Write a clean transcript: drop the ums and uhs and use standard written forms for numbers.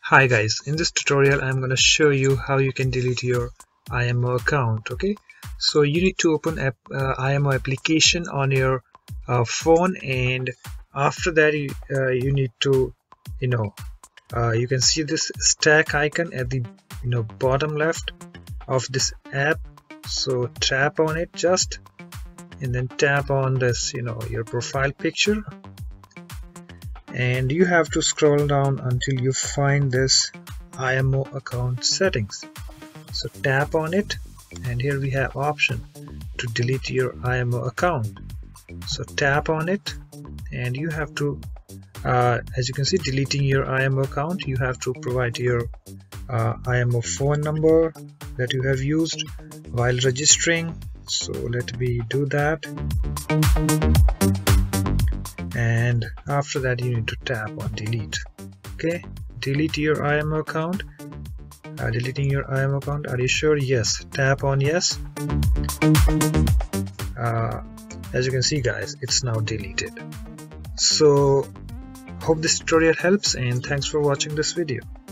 Hi guys, in this tutorial I'm going to show you how you can delete your IMO account. Okay, so you need to open an IMO application on your phone, and after that you need to you can see this stack icon at the bottom left of this app. So tap on it just, and then tap on this your profile picture, and you have to scroll down until you find this IMO account settings. So tap on it, and here we have option to delete your IMO account. So tap on it, and you have to as you can see, deleting your IMO account, you have to provide your IMO phone number that you have used while registering. So let me do that, and after that you need to tap on delete. Okay, delete your IMO account. Deleting your IMO account, are you sure? Yes, tap on yes. As you can see guys, it's now deleted. So hope this tutorial helps, and thanks for watching this video.